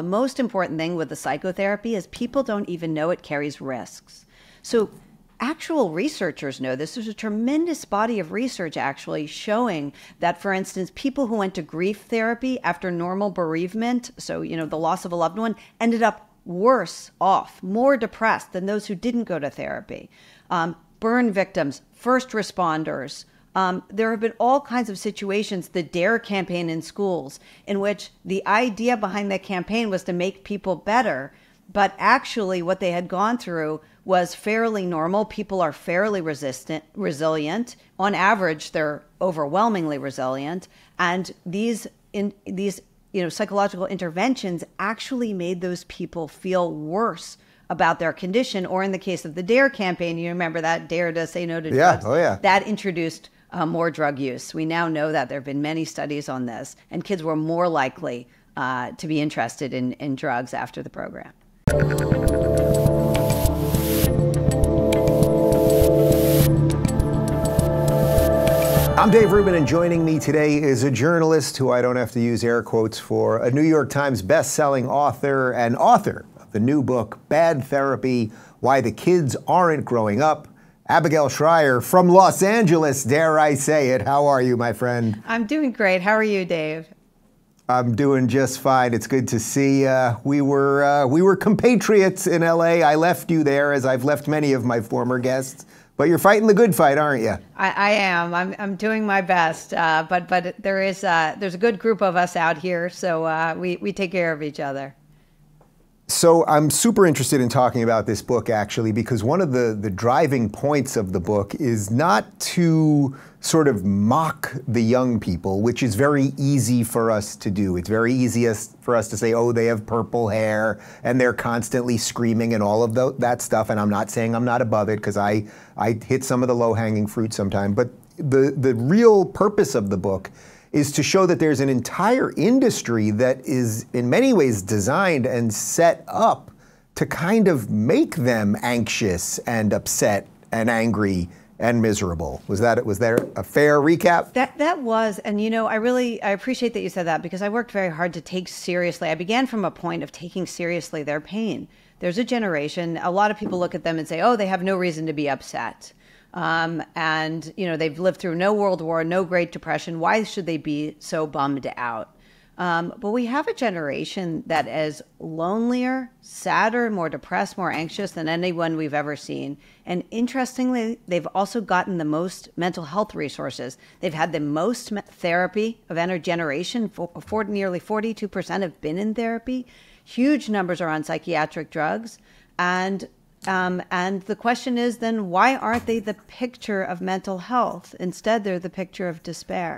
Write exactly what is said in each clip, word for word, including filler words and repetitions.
The most important thing with the psychotherapy is people don't even know it carries risks. So actual researchers know this. There's a tremendous body of research actually showing that, for instance, people who went to grief therapy after normal bereavement, so, you know, the loss of a loved one, ended up worse off, more depressed than those who didn't go to therapy. Um, burn victims, first responders. Um, there have been all kinds of situations, the D A R E campaign in schools, in which the idea behind that campaign was to make people better, but actually what they had gone through was fairly normal. People are fairly resistant, resilient. On average, they're overwhelmingly resilient. And these, in, these you know, psychological interventions actually made those people feel worse about their condition, or in the case of the D A R E campaign, you remember that D A R E to say no to yeah, drugs? Oh yeah. That introduced uh, more drug use. We now know that there have been many studies on this, and kids were more likely uh, to be interested in, in drugs after the program. I'm Dave Rubin, and joining me today is a journalist who I don't have to use air quotes for, a New York Times best-selling author and author of the new book, Bad Therapy: Why the Kids Aren't Growing Up, Abigail Shrier from Los Angeles, dare I say it. How are you, my friend? I'm doing great. How are you, Dave? I'm doing just fine. It's good to see. Uh, we were uh, we were compatriots in L A. I left you there, as I've left many of my former guests. But you're fighting the good fight, aren't you? I, I am. I'm, I'm doing my best. Uh, but but there is uh, there's a good group of us out here, so uh, we we take care of each other. So I'm super interested in talking about this book, actually, because one of the, the driving points of the book is not to sort of mock the young people, which is very easy for us to do. It's very easy for us to say, oh, they have purple hair, and they're constantly screaming and all of the, that stuff, and I'm not saying I'm not above it, because I, I hit some of the low-hanging fruit sometimes. But the, the real purpose of the book is to show that there's an entire industry that is in many ways designed and set up to kind of make them anxious and upset and angry and miserable. Was that, was there a fair recap? That, that was, and you know, I really, I appreciate that you said that, because I worked very hard to take seriously. I began from a point of taking seriously their pain. There's a generation, a lot of people look at them and say, oh, they have no reason to be upset. Um, and, you know, they've lived through no World War, no Great Depression. Why should they be so bummed out? Um, but we have a generation that is lonelier, sadder, more depressed, more anxious than anyone we've ever seen. And interestingly, they've also gotten the most mental health resources. They've had the most therapy of any generation. For, for nearly forty-two percent have been in therapy. Huge numbers are on psychiatric drugs. And Um, and the question is then, why aren't they the picture of mental health? Instead, they're the picture of despair.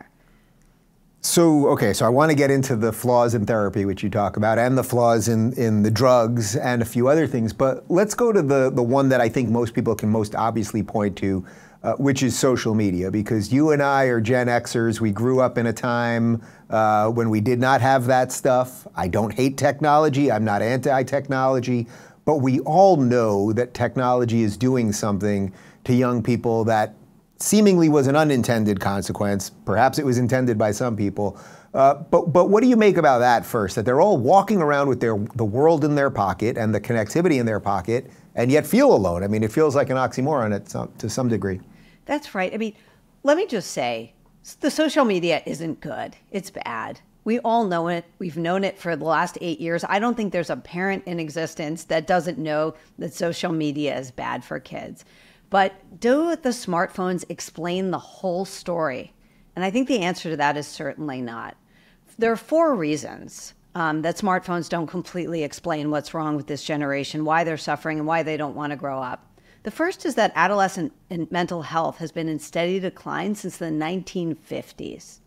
So, okay, so I want to get into the flaws in therapy, which you talk about, and the flaws in, in the drugs and a few other things. But let's go to the, the one that I think most people can most obviously point to, uh, which is social media. Because you and I are Gen Xers. We grew up in a time uh, when we did not have that stuff. I don't hate technology. I'm not anti-technology. But we all know that technology is doing something to young people that seemingly was an unintended consequence. Perhaps it was intended by some people. Uh, but, but what do you make about that first? That they're all walking around with their, the world in their pocket and the connectivity in their pocket, and yet feel alone. I mean, it feels like an oxymoron at some, to some degree. That's right. I mean, let me just say, the social media isn't good. It's bad. We all know it. We've known it for the last eight years. I don't think there's a parent in existence that doesn't know that social media is bad for kids. But do the smartphones explain the whole story? And I think the answer to that is certainly not. There are four reasons um, that smartphones don't completely explain what's wrong with this generation, why they're suffering, and why they don't want to grow up. The first is that adolescent and mental health has been in steady decline since the nineteen fifties.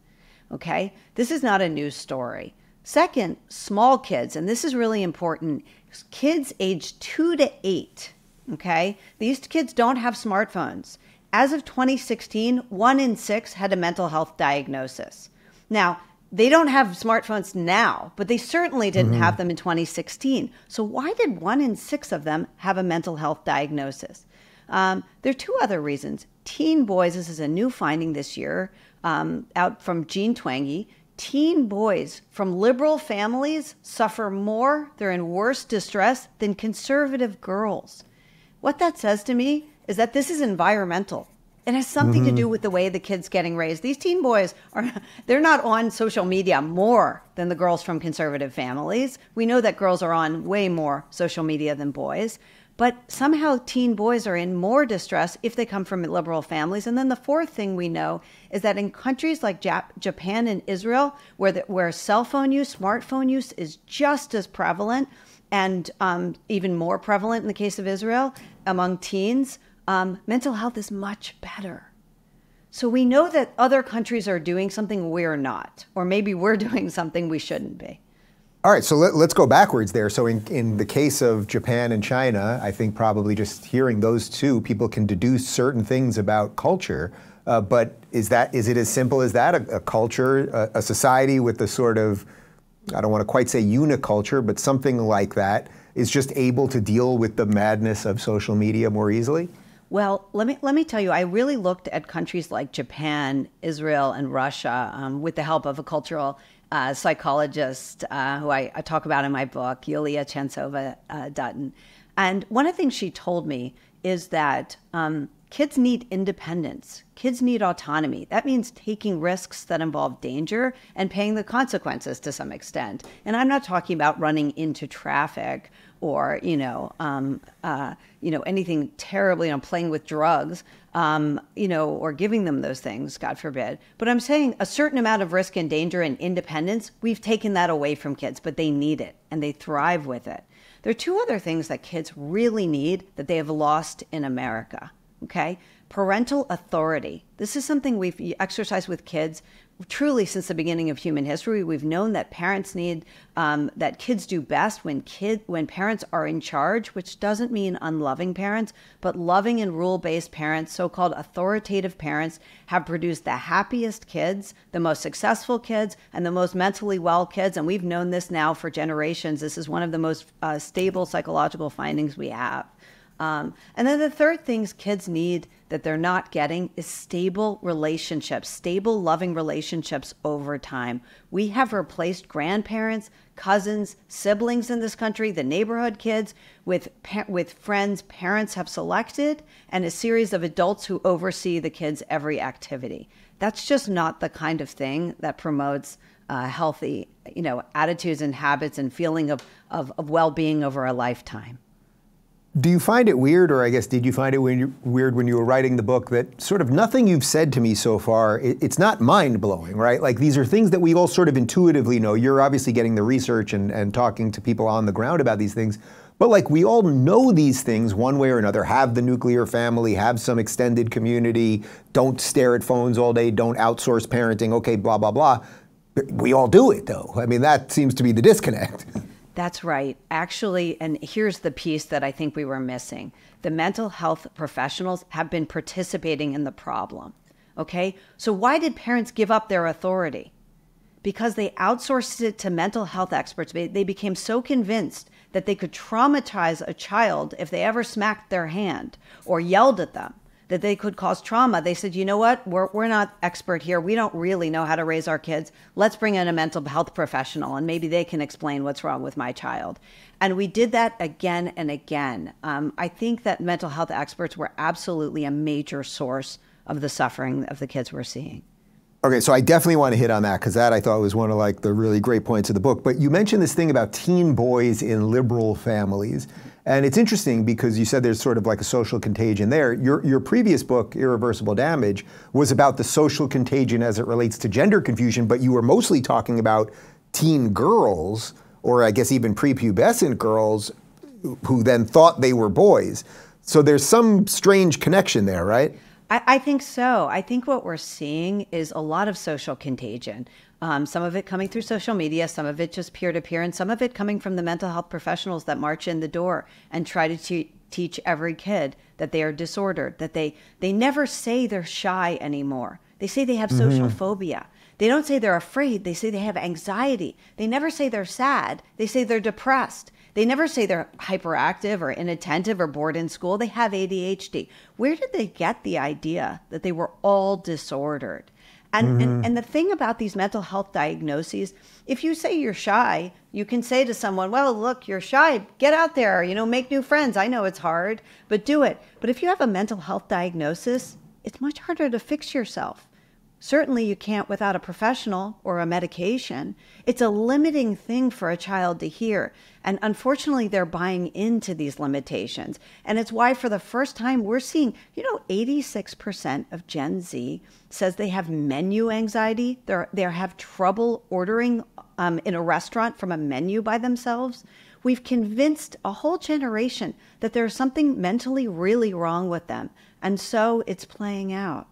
Okay, this is not a new story. Second, small kids, and this is really important, kids age two to eight, okay? These kids don't have smartphones. As of twenty sixteen, one in six had a mental health diagnosis. Now, they don't have smartphones now, but they certainly didn't mm-hmm. have them in twenty sixteen. So why did one in six of them have a mental health diagnosis? Um, there are two other reasons. Teen boys, this is a new finding this year, Um, out from Jean Twenge, Teen boys from liberal families suffer more, they're in worse distress than conservative girls. What that says to me is that this is environmental. It has something mm-hmm. to do with the way the kids getting raised. These teen boys, are they're not on social media more than the girls from conservative families. We know that girls are on way more social media than boys. But somehow teen boys are in more distress if they come from liberal families. And then the fourth thing we know is that in countries like Jap- Japan and Israel, where the, where cell phone use, smartphone use is just as prevalent and um, even more prevalent in the case of Israel among teens, um, mental health is much better. So we know that other countries are doing something we're not, or maybe we're doing something we shouldn't be. All right, so let, let's go backwards there. So in, in the case of Japan and China, I think probably just hearing those two, people can deduce certain things about culture, uh, but is that is it as simple as that? A, a culture, a, a society with the sort of, I don't want to quite say uniculture, but something like that, is just able to deal with the madness of social media more easily? Well, let me let me tell you, I really looked at countries like Japan, Israel, and Russia um, with the help of a cultural Uh, psychologist uh, who I, I talk about in my book, Yulia Chansova-Dutton. And one of the things she told me is that um, kids need independence. Kids need autonomy. That means taking risks that involve danger and paying the consequences to some extent. And I'm not talking about running into traffic or, you know, um, uh, you know, anything terribly, you know, playing with drugs, um, you know, or giving them those things, God forbid. But I'm saying a certain amount of risk and danger and independence, we've taken that away from kids, but they need it and they thrive with it. There are two other things that kids really need that they have lost in America, okay? Parental authority. This is something we've exercised with kids truly since the beginning of human history. We've known that parents need, um, that kids do best when kid, when parents are in charge, which doesn't mean unloving parents, but loving and rule-based parents, so-called authoritative parents, have produced the happiest kids, the most successful kids, and the most mentally well kids. And we've known this now for generations. This is one of the most uh, stable psychological findings we have. Um, and then the third things kids need that they're not getting is stable relationships, stable, loving relationships over time. We have replaced grandparents, cousins, siblings in this country, the neighborhood kids, with with friends parents have selected, and a series of adults who oversee the kids' every activity. That's just not the kind of thing that promotes uh, healthy, you know, attitudes and habits and feeling of, of, of well-being over a lifetime. Do you find it weird, or I guess did you find it when you, weird when you were writing the book, that sort of nothing you've said to me so far, it, it's not mind-blowing, right? Like these are things that we all sort of intuitively know. You're obviously getting the research and, and talking to people on the ground about these things, but like we all know these things one way or another, have the nuclear family, have some extended community, don't stare at phones all day, don't outsource parenting, okay, blah, blah, blah. We all do it though. I mean, that seems to be the disconnect. That's right. Actually, and here's the piece that I think we were missing. The mental health professionals have been participating in the problem, okay? So why did parents give up their authority? Because they outsourced it to mental health experts. They became so convinced that they could traumatize a child if they ever smacked their hand or yelled at them, that they could cause trauma. They said, you know what, we're, we're not expert here. We don't really know how to raise our kids. Let's bring in a mental health professional and maybe they can explain what's wrong with my child. And we did that again and again. Um, I think that mental health experts were absolutely a major source of the suffering of the kids we're seeing. Okay, so I definitely want to hit on that because that I thought was one of like the really great points of the book. But you mentioned this thing about teen boys in liberal families. And it's interesting because you said there's sort of like a social contagion there. Your, your previous book, Irreversible Damage, was about the social contagion as it relates to gender confusion, but you were mostly talking about teen girls, or I guess even prepubescent girls, who then thought they were boys. So there's some strange connection there, right? I, I think so. I think what we're seeing is a lot of social contagion. Um, some of it coming through social media, some of it just peer-to-peer, and some of it coming from the mental health professionals that march in the door and try to te- teach every kid that they are disordered, that they, they never say they're shy anymore. They say they have mm-hmm. social phobia. They don't say they're afraid. They say they have anxiety. They never say they're sad. They say they're depressed. They never say they're hyperactive or inattentive or bored in school. They have A D H D. Where did they get the idea that they were all disordered? And, mm-hmm. and and the thing about these mental health diagnoses, if you say you're shy, you can say to someone, well, look, you're shy, get out there, you know, make new friends. I know it's hard, but do it. But if you have a mental health diagnosis, it's much harder to fix yourself. Certainly you can't without a professional or a medication. It's a limiting thing for a child to hear. And unfortunately, they're buying into these limitations. And it's why for the first time we're seeing, you know, eighty-six percent of Gen Z says they have menu anxiety. They're, they have trouble ordering um, in a restaurant from a menu by themselves. We've convinced a whole generation that there's something mentally really wrong with them. And so it's playing out.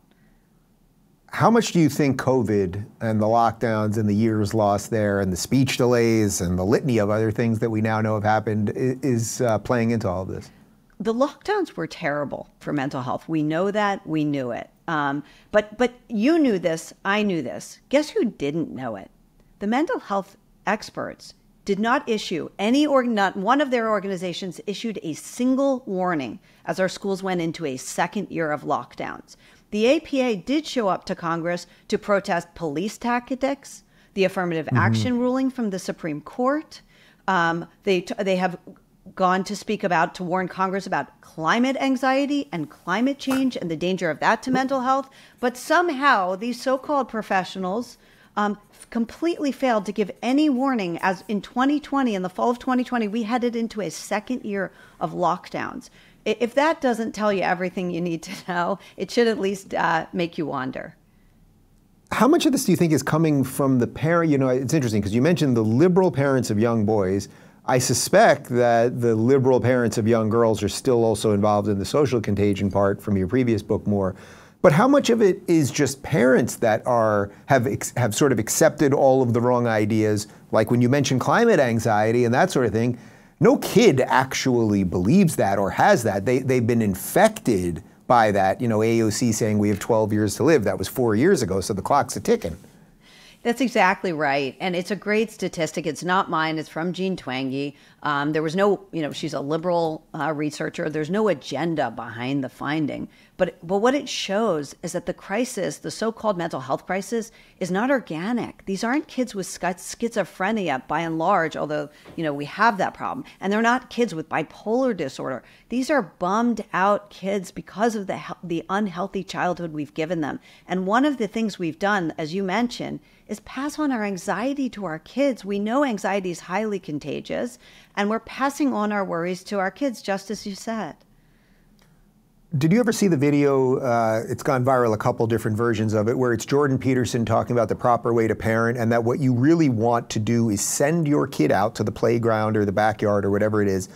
How much do you think COVID and the lockdowns and the years lost there and the speech delays and the litany of other things that we now know have happened is uh, playing into all of this? The lockdowns were terrible for mental health. We know that. We knew it. Um, but, but you knew this. I knew this. Guess who didn't know it? The mental health experts did not issue any, or not one of their organizations issued a single warning as our schools went into a second year of lockdowns. The A P A did show up to Congress to protest police tactics, the affirmative mm-hmm. action ruling from the Supreme Court. Um, they, t they have gone to speak about, to warn Congress about climate anxiety and climate change and the danger of that to mental health. But somehow these so-called professionals um, completely failed to give any warning, as in twenty twenty, in the fall of twenty twenty, we headed into a second year of lockdowns. If that doesn't tell you everything you need to know, it should at least uh, make you wonder. How much of this do you think is coming from the parent? You know, it's interesting because you mentioned the liberal parents of young boys. I suspect that the liberal parents of young girls are still also involved in the social contagion part from your previous book more. But how much of it is just parents that are have have sort of accepted all of the wrong ideas? Like when you mentioned climate anxiety and that sort of thing, no kid actually believes that or has that. They, they've been infected by that. You know, A O C saying we have twelve years to live. That was four years ago, so the clock's a-ticking. That's exactly right. And it's a great statistic. It's not mine. It's from Jean Twenge. Um, there was no, you know, she's a liberal uh, researcher. There's no agenda behind the finding. But, but what it shows is that the crisis, the so-called mental health crisis, is not organic. These aren't kids with schizophrenia by and large, although, you know, we have that problem. And they're not kids with bipolar disorder. These are bummed out kids because of the, the unhealthy childhood we've given them. And one of the things we've done, as you mentioned, is pass on our anxiety to our kids. We know anxiety is highly contagious, and we're passing on our worries to our kids, just as you said. Did you ever see the video, uh, it's gone viral, a couple different versions of it, where it's Jordan Peterson talking about the proper way to parent and that what you really want to do is send your kid out to the playground or the backyard or whatever it is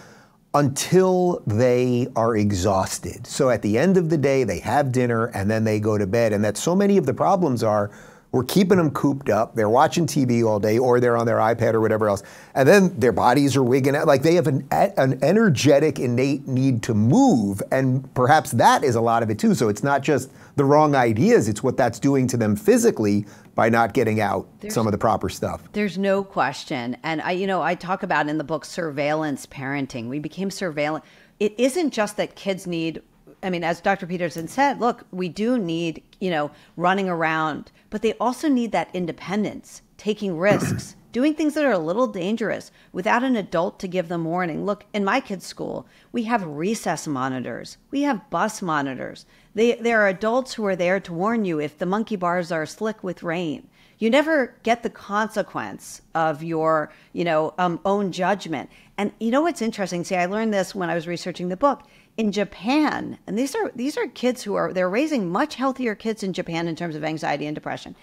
until they are exhausted. So at the end of the day, they have dinner and then they go to bed. And that so many of the problems are, we're keeping them cooped up. They're watching T V all day, or they're on their iPad or whatever else. And then their bodies are wigging out. Like they have an, an energetic, innate need to move. And perhaps that is a lot of it too. So it's not just the wrong ideas. It's what that's doing to them physically by not getting out there's, some of the proper stuff. There's no question. And I, you know, I talk about in the book, surveillance parenting. We became surveillance. It isn't just that kids need, I mean, as Doctor Peterson said, look, we do need, you know, running around, but they also need that independence, taking risks, doing things that are a little dangerous without an adult to give them warning. Look, in my kids' school, we have recess monitors. We have bus monitors. They, there are adults who are there to warn you if the monkey bars are slick with rain. You never get the consequence of your, you know, um, own judgment. And you know what's interesting? See, I learned this when I was researching the book. In Japan, and these are these are kids who are, they're raising much healthier kids in Japan in terms of anxiety and depression.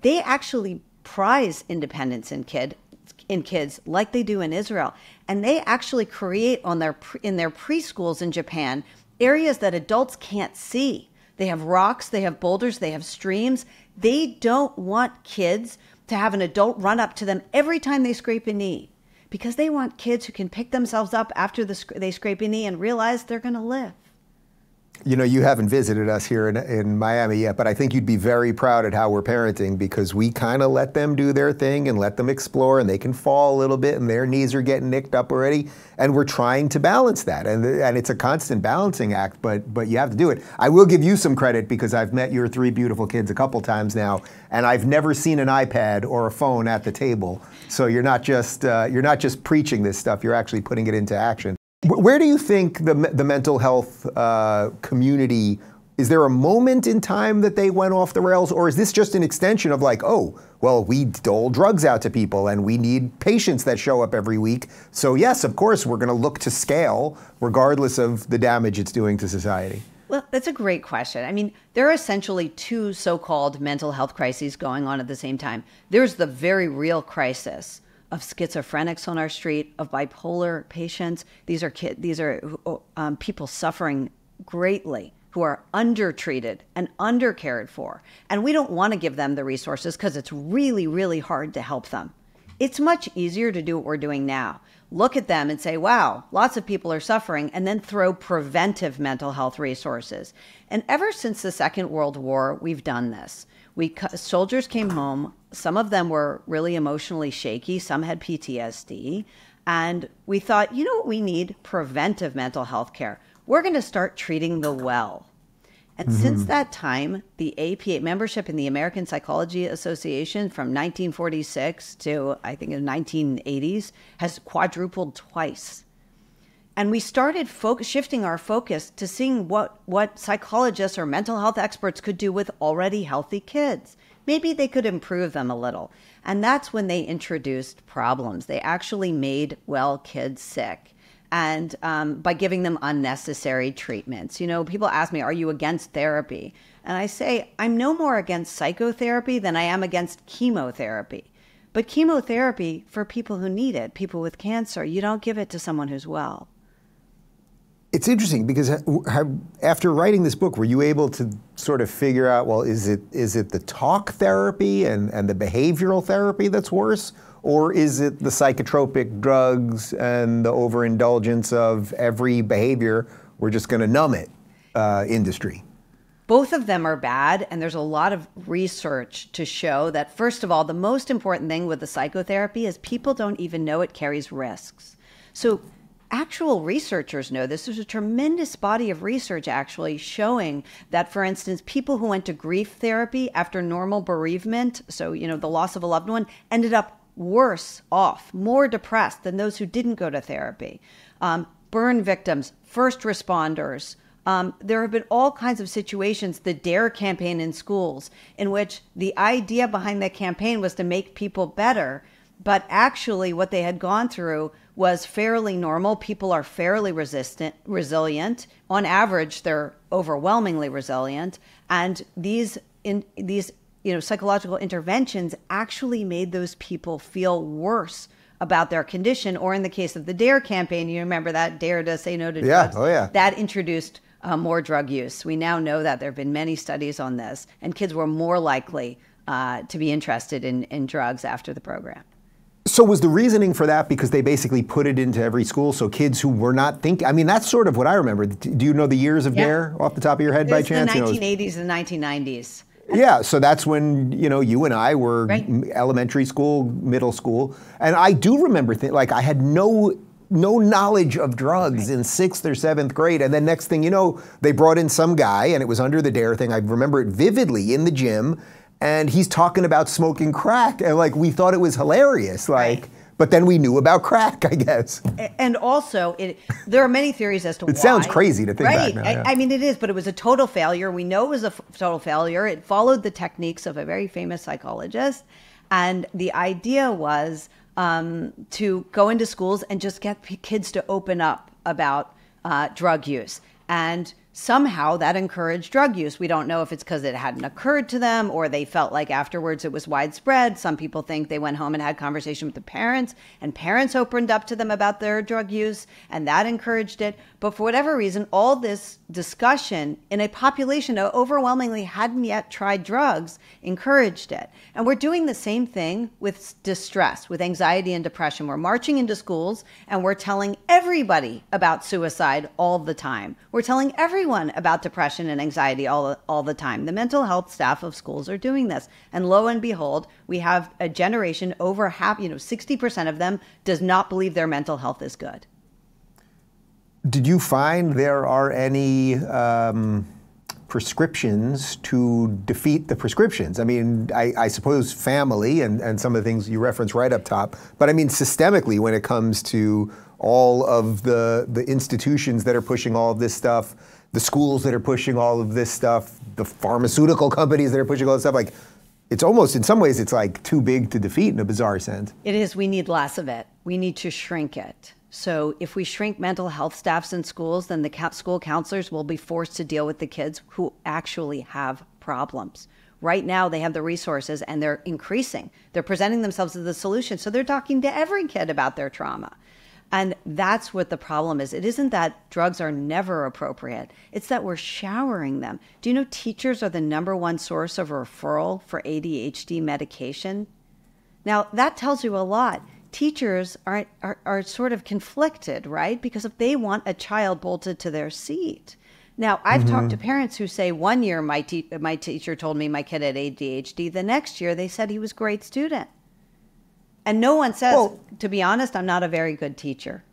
They actually prize independence in kid in kids like they do in Israel, and they actually create on their in their preschools in Japan areas that adults can't see. They have rocks, they have boulders, they have streams. They don't want kids to have an adult run up to them every time they scrape a knee, because they want kids who can pick themselves up after the, they scrape a knee and realize they're going to live. you know, you haven't visited us here in, in Miami yet, but I think you'd be very proud at how we're parenting, because we kind of let them do their thing and let them explore, and they can fall a little bit, and their knees are getting nicked up already, and we're trying to balance that, and and it's a constant balancing act, but but you have to do it. I will give you some credit, because I've met your three beautiful kids a couple times now, and I've never seen an iPad or a phone at the table, so you're not just uh, you're not just preaching this stuff, you're actually putting it into action. Where do you think the, the mental health uh, community, is there a moment in time that they went off the rails, or is this just an extension of like, oh, well, we dole drugs out to people and we need patients that show up every week. So yes, of course, we're gonna look to scale regardless of the damage it's doing to society. Well, that's a great question. I mean, there are essentially two so-called mental health crises going on at the same time. There's the very real crisis of schizophrenics on our street, of bipolar patients. These are kid, these are um, people suffering greatly, who are undertreated and undercared for. And we don't want to give them the resources because it's really, really hard to help them. It's much easier to do what we're doing now. Look at them and say, wow, lots of people are suffering, and then throw preventive mental health resources. And ever since the Second World War, we've done this. We, soldiers came home, some of them were really emotionally shaky, some had P T S D, and we thought, you know what we need? Preventive mental health care. We're gonna start treating the well. And mm-hmm. since that time, the A P A, membership in the American Psychology Association from nineteen forty-six to I think in the nineteen eighties has quadrupled twice. And we started focus, shifting our focus to seeing what, what psychologists or mental health experts could do with already healthy kids. Maybe they could improve them a little. And that's when they introduced problems. They actually made well kids sick, and um, by giving them unnecessary treatments. You know, people ask me, are you against therapy? And I say, I'm no more against psychotherapy than I am against chemotherapy. But chemotherapy, for people who need it, people with cancer, you don't give it to someone who's well. It's interesting, because after writing this book, were you able to sort of figure out, well, is it is it the talk therapy and, and the behavioral therapy that's worse? Or is it the psychotropic drugs and the overindulgence of every behavior, we're just gonna numb it, uh, industry? Both of them are bad, and there's a lot of research to show that, first of all, the most important thing with the psychotherapy is people don't even know it carries risks. So, actual researchers know this. There's a tremendous body of research actually showing that, for instance, people who went to grief therapy after normal bereavement, so, you know, the loss of a loved one, ended up worse off, more depressed than those who didn't go to therapy. Um, burn victims, first responders. Um, there have been all kinds of situations, the D A R E campaign in schools, in which the idea behind the campaign was to make people better, but actually what they had gone through was fairly normal. People are fairly resistant, resilient. On average, they're overwhelmingly resilient. And these, in, these you know, psychological interventions actually made those people feel worse about their condition. Or in the case of the D A R E campaign, you remember that, D A R E to say no to yeah. drugs? Oh, yeah. That introduced uh, more drug use. We now know that there have been many studies on this. And kids were more likely uh, to be interested in, in drugs after the program. So was the reasoning for that because they basically put it into every school, so kids who were not thinking, I mean, that's sort of what I remember. Do you know the years of yeah. D A R E off the top of your head by chance? The nineteen eighties and nineteen nineties. Yeah, so that's when, you know, you and I were right. elementary school, middle school, and I do remember, like, I had no no knowledge of drugs right. in sixth or seventh grade, and then next thing you know, they brought in some guy, and it was under the D A R E thing. I remember it vividly in the gym, and he's talking about smoking crack, and like we thought it was hilarious, like, right. but then we knew about crack, I guess. And also, it, there are many theories as to it why. It sounds crazy to think right. back now. Yeah. I, I mean, it is, but it was a total failure. We know it was a f total failure. It followed the techniques of a very famous psychologist, and the idea was um, to go into schools and just get kids to open up about uh, drug use. And somehow that encouraged drug use. We don't know if it's because it hadn't occurred to them or they felt like afterwards it was widespread. Some people think they went home and had conversation with the parents, and parents opened up to them about their drug use, and that encouraged it. But for whatever reason, all this discussion in a population that overwhelmingly hadn't yet tried drugs encouraged it. And we're doing the same thing with distress, with anxiety and depression. We're marching into schools and we're telling everybody about suicide all the time. We're telling everyone everyone about depression and anxiety all, all the time. The mental health staff of schools are doing this. And lo and behold, we have a generation over half, you know, sixty percent of them does not believe their mental health is good. Did you find there are any um, prescriptions to defeat the prescriptions? I mean, I, I suppose family and, and some of the things you reference right up top, but I mean systemically when it comes to all of the, the institutions that are pushing all of this stuff, the schools that are pushing all of this stuff, the pharmaceutical companies that are pushing all this stuff, like it's almost, in some ways, it's like too big to defeat in a bizarre sense. It is, we need less of it. We need to shrink it. So if we shrink mental health staffs in schools, then the school counselors will be forced to deal with the kids who actually have problems. Right now, they have the resources and they're increasing. They're presenting themselves as the solution. So they're talking to every kid about their trauma. And that's what the problem is. It isn't that drugs are never appropriate. It's that we're showering them. Do you know teachers are the number one source of referral for A D H D medication? Now, that tells you a lot. Teachers are, are, are sort of conflicted, right? Because if they want a child bolted to their seat. Now, I've mm-hmm. talked to parents who say one year my, te my teacher told me my kid had A D H D. The next year they said he was a great student. And no one says, well, to be honest, I'm not a very good teacher.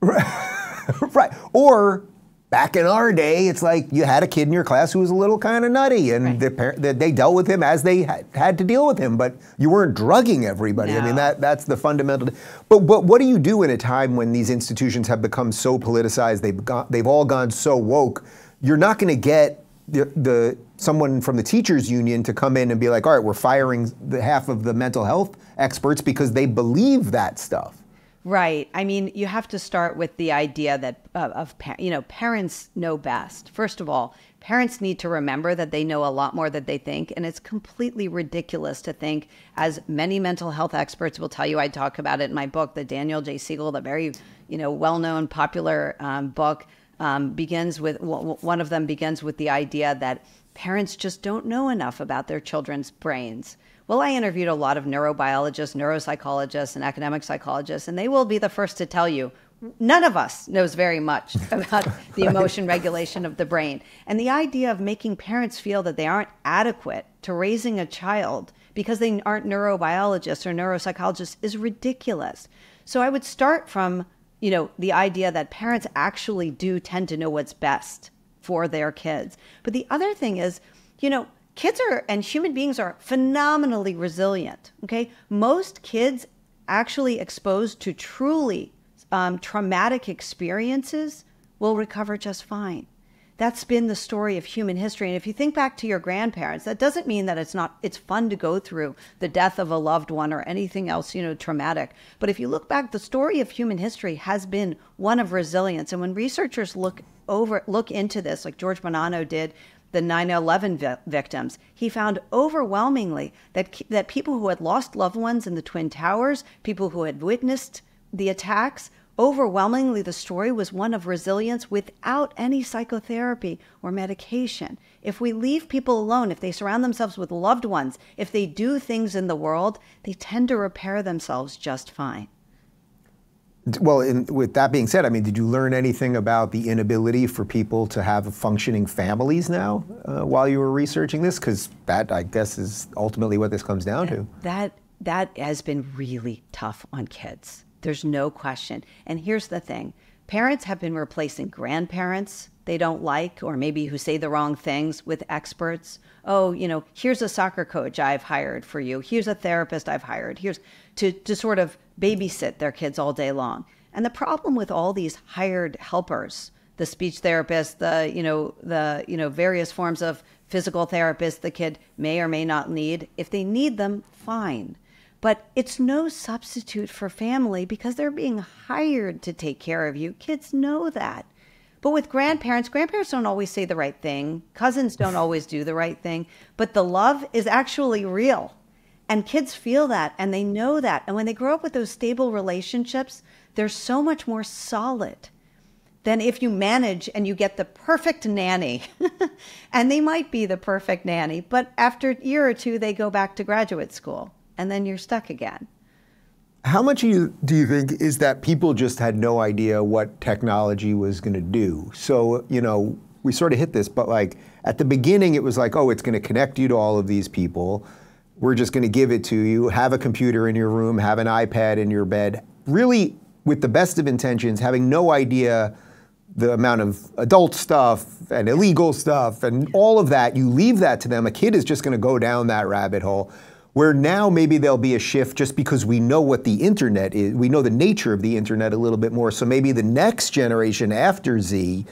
Right. Or back in our day, it's like you had a kid in your class who was a little kind of nutty and right. the parent, they dealt with him as they had to deal with him, but you weren't drugging everybody. No. I mean, that, that's the fundamental. But, but what do you do in a time when these institutions have become so politicized, they've, got, they've all gone so woke, you're not going to get the, the someone from the teachers union to come in and be like, all right, we're firing the half of the mental health experts because they believe that stuff. Right. I mean, you have to start with the idea that uh, of, you know, parents know best. First of all, parents need to remember that they know a lot more than they think. And it's completely ridiculous to think, as many mental health experts will tell you, I talk about it in my book, the Daniel J. Siegel, the very, you know, well-known popular um, book um, begins with, one of them begins with the idea that parents just don't know enough about their children's brains. Well, I interviewed a lot of neurobiologists, neuropsychologists, and academic psychologists, and they will be the first to tell you, none of us knows very much about the emotion regulation of the brain. And the idea of making parents feel that they aren't adequate to raising a child because they aren't neurobiologists or neuropsychologists is ridiculous. So I would start from, you know, the idea that parents actually do tend to know what's best for their kids. But the other thing is, you know, kids are, and human beings are phenomenally resilient, okay? Most kids actually exposed to truly um, traumatic experiences will recover just fine. That's been the story of human history. And if you think back to your grandparents, that doesn't mean that it's not, it's fun to go through the death of a loved one or anything else, you know, traumatic. But if you look back, the story of human history has been one of resilience. And when researchers look over, look into this, like George Bonanno did, the nine eleven vi victims, he found overwhelmingly that, that people who had lost loved ones in the Twin Towers, people who had witnessed the attacks, overwhelmingly the story was one of resilience without any psychotherapy or medication. If we leave people alone, if they surround themselves with loved ones, if they do things in the world, they tend to repair themselves just fine. Well, in, with that being said, I mean, did you learn anything about the inability for people to have functioning families now uh, while you were researching this? Because that, I guess, is ultimately what this comes down to. That, that has been really tough on kids. There's no question. And here's the thing. Parents have been replacing grandparents they don't like, or maybe who say the wrong things, with experts. Oh, you know, here's a soccer coach I've hired for you. Here's a therapist I've hired. Here's to, to sort of babysit their kids all day long. And the problem with all these hired helpers, the speech therapist, the, you know, the, you know, various forms of physical therapists the kid may or may not need, if they need them, fine. But it's no substitute for family because they're being hired to take care of you. Kids know that. But with grandparents, grandparents don't always say the right thing. Cousins don't always do the right thing. But the love is actually real. And kids feel that and they know that. And when they grow up with those stable relationships, they're so much more solid than if you manage and you get the perfect nanny. And they might be the perfect nanny, but after a year or two, they go back to graduate school. And then you're stuck again. How much do you, do you think is that people just had no idea what technology was going to do? So, you know, we sort of hit this, but like at the beginning it was like, oh, it's gonna connect you to all of these people. We're just gonna give it to you, have a computer in your room, have an iPad in your bed. Really, with the best of intentions, having no idea the amount of adult stuff and illegal stuff and all of that, you leave that to them. A kid is just gonna go down that rabbit hole, where now maybe there'll be a shift just because we know what the internet is, we know the nature of the internet a little bit more, so maybe the next generation after Z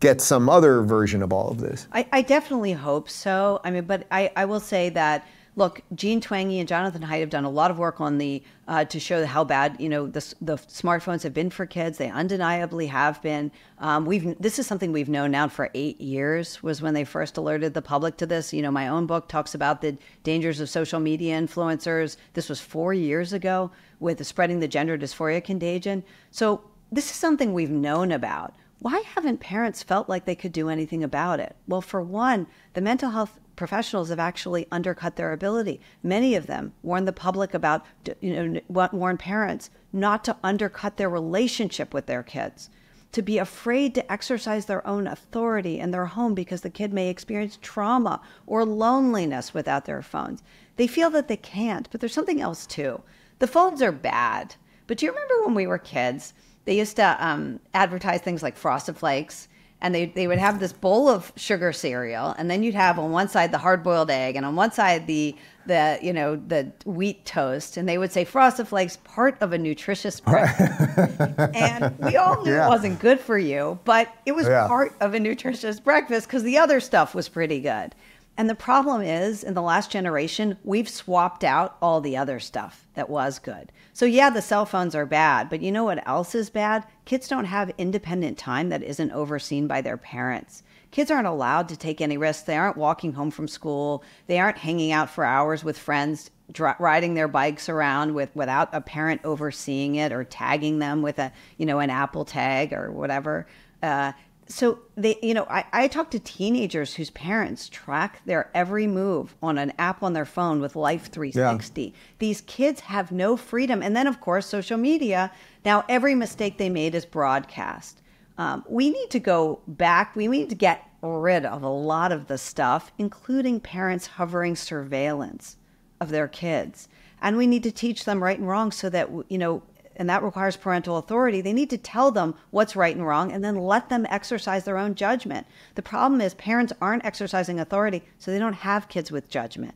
gets some other version of all of this. I, I definitely hope so. I mean, but I, I will say that, look, Jean Twenge and Jonathan Haidt have done a lot of work on the, uh, to show how bad, you know, the, the smartphones have been for kids. They undeniably have been. Um, we've, this is something we've known now for eight years, was when they first alerted the public to this. You know, my own book talks about the dangers of social media influencers. This was four years ago with spreading the gender dysphoria contagion. So this is something we've known about. Why haven't parents felt like they could do anything about it? Well, for one, the mental health professionals have actually undercut their ability. Many of them warn the public about, you know, warn parents not to undercut their relationship with their kids, to be afraid to exercise their own authority in their home because the kid may experience trauma or loneliness without their phones. They feel that they can't, but there's something else too. The phones are bad, but do you remember when we were kids, they used to um, advertise things like Frosted Flakes, and they, they would have this bowl of sugar cereal, and then you'd have on one side the hard-boiled egg, and on one side the, the, you know, the wheat toast, and they would say Frosted Flakes, part of a nutritious breakfast. And we all knew yeah. it wasn't good for you, but it was yeah. part of a nutritious breakfast because the other stuff was pretty good. And the problem is, in the last generation, we've swapped out all the other stuff that was good. So yeah, the cell phones are bad, but you know what else is bad? Kids don't have independent time that isn't overseen by their parents. Kids aren't allowed to take any risks. They aren't walking home from school. They aren't hanging out for hours with friends, riding their bikes around with, without a parent overseeing it or tagging them with a, you know, an Apple tag or whatever. Uh, So they, you know, I, I talk to teenagers whose parents track their every move on an app on their phone with Life three sixty. Yeah. These kids have no freedom. And then, of course, social media. Now, every mistake they made is broadcast. Um, we need to go back. We need to get rid of a lot of the stuff, including parents hovering surveillance of their kids. And we need to teach them right and wrong so that, you know, and that requires parental authority. They need to tell them what's right and wrong and then let them exercise their own judgment. The problem is parents aren't exercising authority, so they don't have kids with judgment.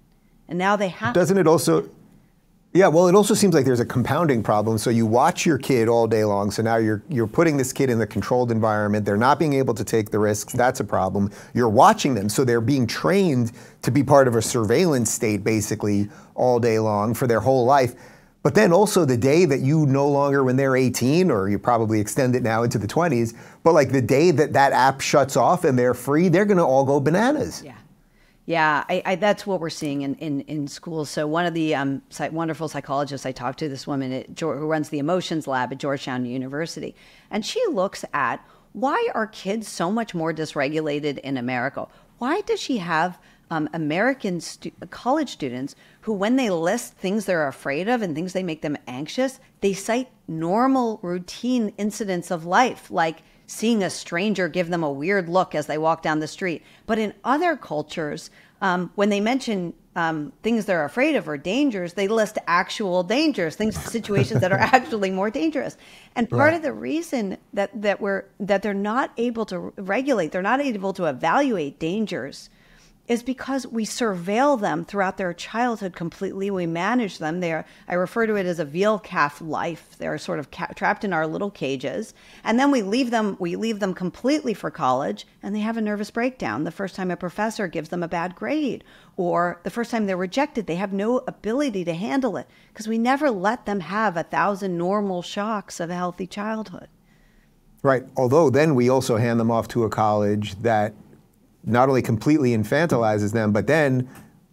And now they have. Doesn't it also, yeah, well, it also seems like there's a compounding problem. So you watch your kid all day long, so now you're, you're putting this kid in the controlled environment. They're not being able to take the risks. That's a problem. You're watching them, so they're being trained to be part of a surveillance state basically all day long for their whole life. But then also the day that you no longer, when they're eighteen, or you probably extend it now into the twenties, but like the day that that app shuts off and they're free, they're going to all go bananas. Yeah. Yeah, I, I, that's what we're seeing in, in, in schools. So one of the um, wonderful psychologists I talked to, this woman at, who runs the emotions lab at Georgetown University, and she looks at why are kids so much more dysregulated in America? Why does she have Um, American stu college students who, when they list things they're afraid of and things they make them anxious, they cite normal routine incidents of life, like seeing a stranger give them a weird look as they walk down the street. But in other cultures, um, when they mention um, things they're afraid of or dangers, they list actual dangers, things, situations that are actually more dangerous. And part right. of the reason that, that, we're, that they're not able to regulate, they're not able to evaluate dangers, is because we surveil them throughout their childhood completely. We manage them. They're, I refer to it as a veal calf life. They're sort of ca trapped in our little cages. And then we leave them, we leave them completely for college, and they have a nervous breakdown the first time a professor gives them a bad grade, or the first time they're rejected. They have no ability to handle it because we never let them have a thousand normal shocks of a healthy childhood. Right, although then we also hand them off to a college that not only completely infantilizes them, but then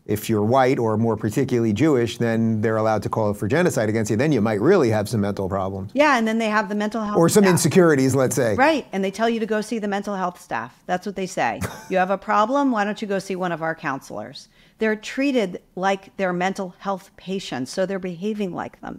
if you're white or more particularly Jewish, then they're allowed to call for genocide against you. Then you might really have some mental problems. Yeah, and then they have the mental health or some staff. Insecurities, let's say. Right, and they tell you to go see the mental health staff. That's what they say. You have a problem? Why don't you go see one of our counselors? They're treated like they're mental health patients, so they're behaving like them.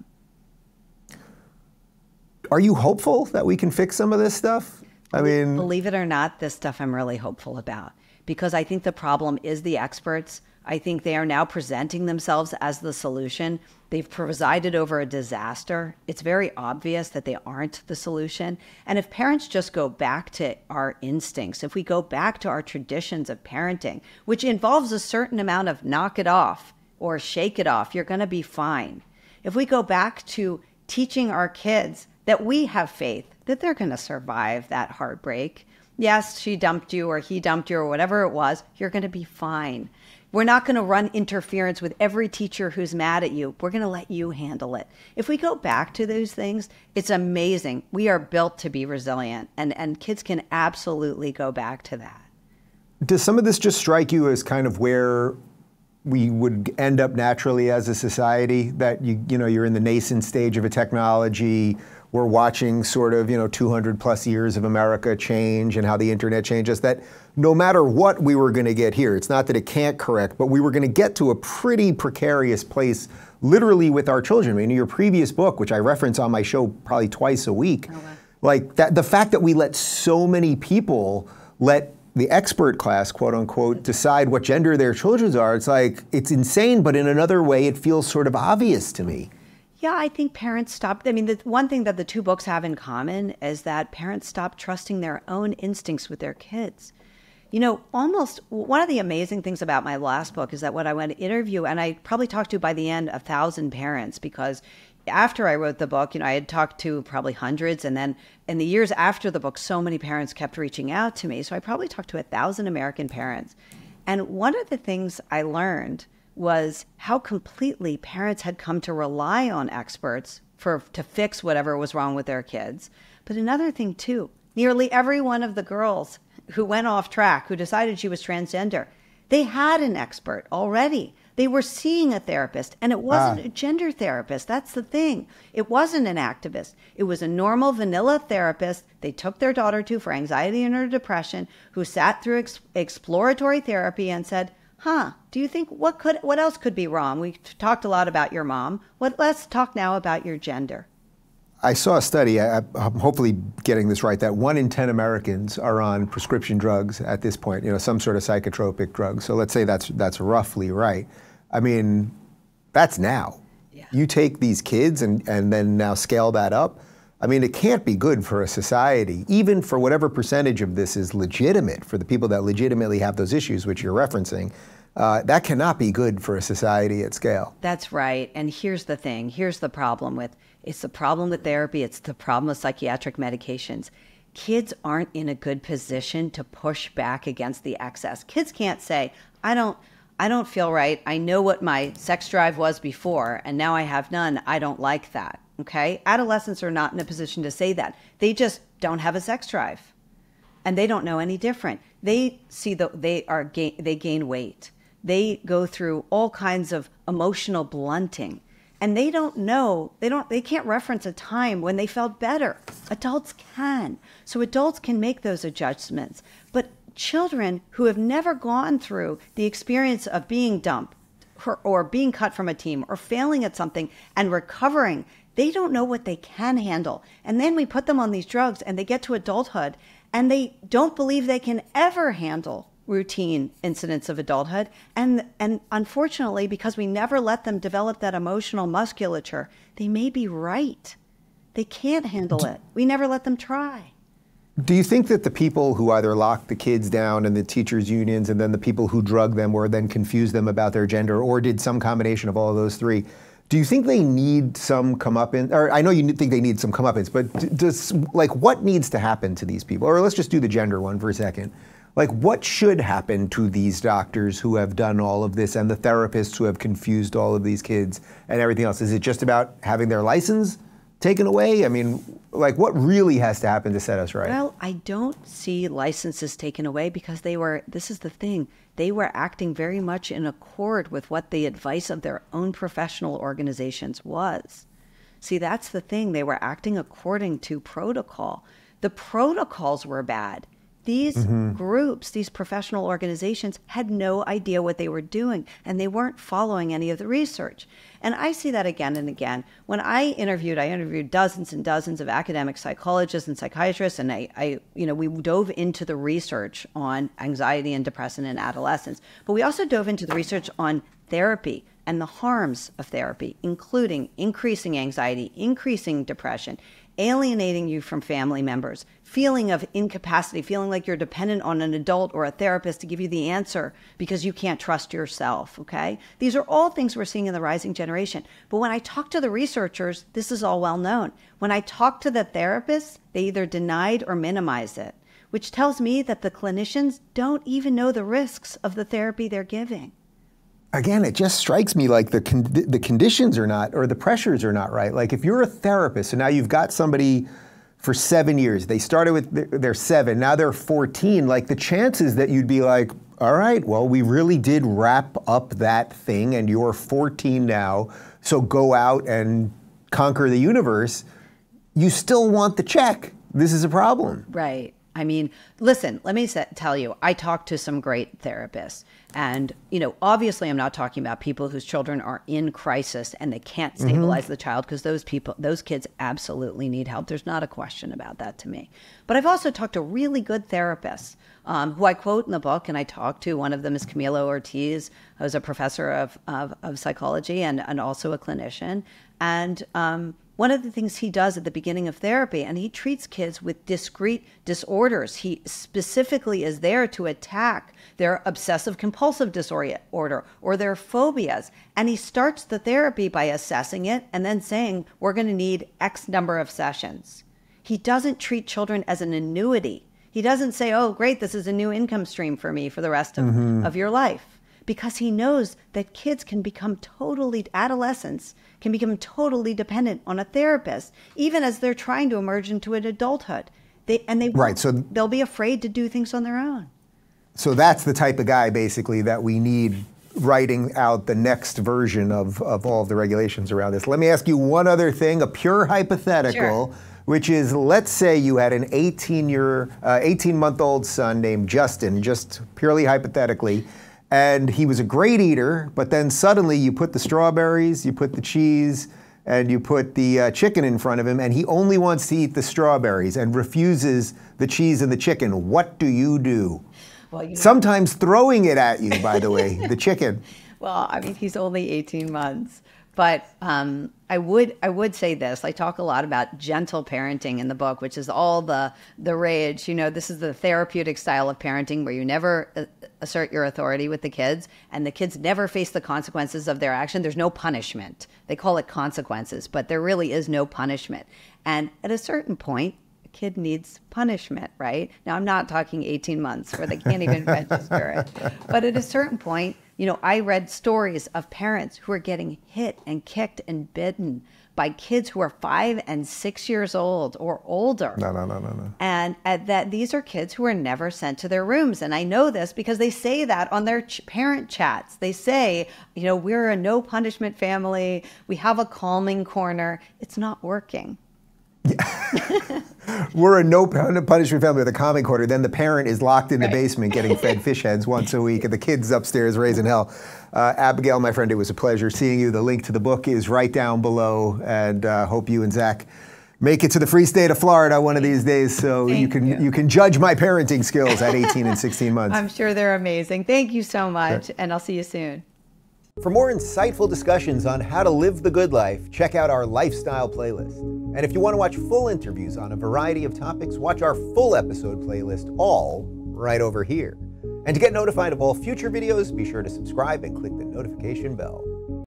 Are you hopeful that we can fix some of this stuff? I mean, believe it or not, this stuff I'm really hopeful about, because I think the problem is the experts. I think they are now presenting themselves as the solution. They've presided over a disaster. It's very obvious that they aren't the solution. And if parents just go back to our instincts, if we go back to our traditions of parenting, which involves a certain amount of knock it off or shake it off, you're going to be fine. If we go back to teaching our kids that we have faith, that they're going to survive that heartbreak. Yes, she dumped you or he dumped you or whatever it was, you're going to be fine. We're not going to run interference with every teacher who's mad at you. We're going to let you handle it. If we go back to those things, it's amazing. We are built to be resilient, and, and kids can absolutely go back to that. Does some of this just strike you as kind of where we would end up naturally as a society, that you, you know, you're in the nascent stage of a technology? We're watching sort of, you know, two hundred plus years of America change and how the internet changes, that no matter what we were going to get here, it's not that it can't correct, but we were going to get to a pretty precarious place literally with our children. I mean, in your previous book, which I reference on my show probably twice a week, oh, wow. like that, the fact that we let so many people let the expert class, quote unquote, decide what gender their children's are, it's like, it's insane, but in another way, it feels sort of obvious to me. Yeah, I think parents stopped. I mean, the one thing that the two books have in common is that parents stopped trusting their own instincts with their kids. You know, almost one of the amazing things about my last book is that when I went to interview, and I probably talked to by the end a thousand parents, because after I wrote the book, you know, I had talked to probably hundreds. And then in the years after the book, so many parents kept reaching out to me. So I probably talked to a thousand American parents. And one of the things I learned was how completely parents had come to rely on experts for to fix whatever was wrong with their kids. But another thing too, nearly every one of the girls who went off track, who decided she was transgender, they had an expert already. They were seeing a therapist, and it wasn't ah. a gender therapist. That's the thing. It wasn't an activist. It was a normal vanilla therapist they took their daughter to for anxiety and her depression, who sat through ex exploratory therapy and said, huh, do you think what could what else could be wrong? We talked a lot about your mom. What, let's talk now about your gender. I saw a study, I, I'm hopefully getting this right, that one in ten Americans are on prescription drugs at this point, you know, some sort of psychotropic drug. So let's say that's, that's roughly right. I mean, that's now. Yeah. You take these kids and, and then now scale that up. I mean, it can't be good for a society, even for whatever percentage of this is legitimate, for the people that legitimately have those issues, which you're referencing. Uh, that cannot be good for a society at scale. That's right. And here's the thing. Here's the problem with, it's the problem with therapy. It's the problem with psychiatric medications. Kids aren't in a good position to push back against the excess. Kids can't say, I don't, I don't feel right. I know what my sex drive was before, and now I have none. I don't like that. Okay? Adolescents are not in a position to say that. They just don't have a sex drive, and they don't know any different. They see that they are gain, they gain weight. They go through all kinds of emotional blunting, and they don't know, they don't, they can't reference a time when they felt better. Adults can. So adults can make those adjustments, but children who have never gone through the experience of being dumped or, or being cut from a team or failing at something and recovering, they don't know what they can handle. And then we put them on these drugs and they get to adulthood and they don't believe they can ever handle routine incidents of adulthood. And, and unfortunately, because we never let them develop that emotional musculature, they may be right. They can't handle it. We never let them try. Do you think that the people who either locked the kids down and the teachers' unions and then the people who drugged them or then confused them about their gender or did some combination of all of those three, do you think they need some comeuppance? Or I know you think they need some comeuppance, but does, like, what needs to happen to these people? Or let's just do the gender one for a second. Like, what should happen to these doctors who have done all of this and the therapists who have confused all of these kids and everything else? Is it just about having their license taken away? I mean, like, what really has to happen to set us right? Well, I don't see licenses taken away because they were, this is the thing, they were acting very much in accord with what the advice of their own professional organizations was. See, that's the thing. They were acting according to protocol. The protocols were bad. These mm-hmm. groups, these professional organizations had no idea what they were doing, and they weren't following any of the research. And I see that again and again. When I interviewed, I interviewed dozens and dozens of academic psychologists and psychiatrists, and I, I you know, we dove into the research on anxiety and depression in adolescents, but we also dove into the research on therapy and the harms of therapy, including increasing anxiety, increasing depression, alienating you from family members, feeling of incapacity, feeling like you're dependent on an adult or a therapist to give you the answer because you can't trust yourself, okay? These are all things we're seeing in the rising generation. But when I talk to the researchers, this is all well known. When I talk to the therapists, they either denied or minimized it, which tells me that the clinicians don't even know the risks of the therapy they're giving. Again, it just strikes me like the con the conditions are not, or the pressures are not right. Like if you're a therapist and now you've got somebody for seven years, they started with, th they're seven, now they're fourteen, like the chances that you'd be like, all right, well, we really did wrap up that thing and you're fourteen now, so go out and conquer the universe, you still want the check. This is a problem. Right. I mean, listen, let me tell you, I talked to some great therapists and, you know, obviously I'm not talking about people whose children are in crisis and they can't stabilize mm-hmm. the child, because those people, those kids absolutely need help. There's not a question about that to me. But I've also talked to really good therapists um, who I quote in the book, and I talked to. One of them is Camilo Ortiz, who's a professor of, of, of psychology and, and also a clinician. And, um, one of the things he does at the beginning of therapy, and he treats kids with discrete disorders. He specifically is there to attack their obsessive compulsive disorder or their phobias. And he starts the therapy by assessing it and then saying, we're going to need X number of sessions. He doesn't treat children as an annuity. He doesn't say, oh, great, this is a new income stream for me for the rest of, mm-hmm. of your life. Because he knows that kids can become totally, adolescents can become totally dependent on a therapist, even as they're trying to emerge into an adulthood. They, and they, right, so they'll be afraid to do things on their own. So that's the type of guy, basically, that we need writing out the next version of, of all of the regulations around this. Let me ask you one other thing, a pure hypothetical, sure. which is, let's say you had an eighteen-year, uh, eighteen-month-old son named Justin, just purely hypothetically, and he was a great eater, but then suddenly you put the strawberries, you put the cheese, and you put the uh, chicken in front of him, and he only wants to eat the strawberries and refuses the cheese and the chicken. What do you do? Well, you Sometimes know. throwing it at you, by the way, the chicken. Well, I mean, he's only eighteen months. But um, I would I would say this. I talk a lot about gentle parenting in the book, which is all the the rage. You know, this is the therapeutic style of parenting where you never uh, assert your authority with the kids, and the kids never face the consequences of their action. There's no punishment. They call it consequences, but there really is no punishment. And at a certain point, a kid needs punishment, right? Now, I'm not talking eighteen months where they can't even register it. But at a certain point, you know, I read stories of parents who are getting hit and kicked and bitten by kids who are five and six years old or older. No, no, no, no, no. And at that, these are kids who are never sent to their rooms. And I know this because they say that on their ch parent chats. They say, you know, we're a no punishment family. We have a calming corner. It's not working. Yeah. We're a no punishment family with a calming corner. Then the parent is locked in right. the basement getting fed fish heads once a week, and the kid's upstairs raising hell. Uh, Abigail, my friend, it was a pleasure seeing you. The link to the book is right down below, and uh, hope you and Zach make it to the free state of Florida one of these days, so Thank you can you. you can judge my parenting skills at eighteen and sixteen months. I'm sure they're amazing. Thank you so much, sure. and I'll see you soon. For more insightful discussions on how to live the good life, check out our lifestyle playlist. And if you want to watch full interviews on a variety of topics, watch our full episode playlist, all right over here. And to get notified of all future videos, be sure to subscribe and click the notification bell.